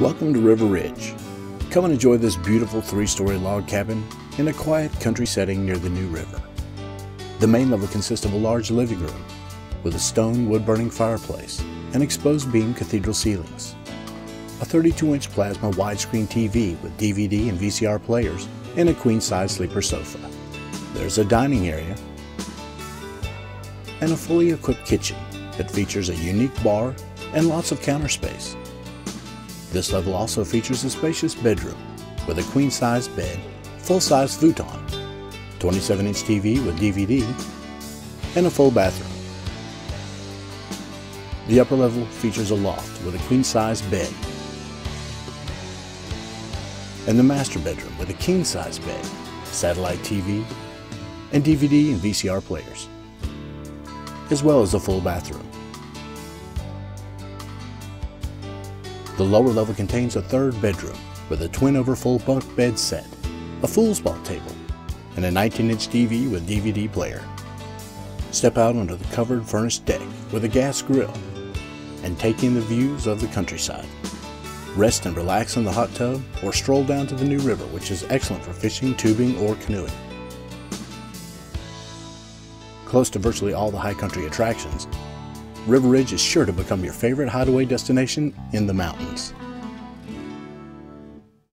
Welcome to River Ridge. Come and enjoy this beautiful three-story log cabin in a quiet country setting near the New River. The main level consists of a large living room with a stone wood-burning fireplace and exposed beam cathedral ceilings, a 32-inch plasma widescreen TV with DVD and VCR players, and a queen-size sleeper sofa. There's a dining area and a fully equipped kitchen that features a unique bar and lots of counter space. This level also features a spacious bedroom with a queen-size bed, full-size futon, 27-inch TV with DVD, and a full bathroom. The upper level features a loft with a queen-size bed and the master bedroom with a king-size bed, satellite TV, and DVD and VCR players, as well as a full bathroom. The lower level contains a third bedroom with a twin over full bunk bed set, a foosball table, and a 19-inch TV with DVD player. Step out onto the covered furnished deck with a gas grill and take in the views of the countryside. Rest and relax in the hot tub or stroll down to the New River, which is excellent for fishing, tubing, or canoeing. Close to virtually all the high country attractions, River Ridge is sure to become your favorite hideaway destination in the mountains.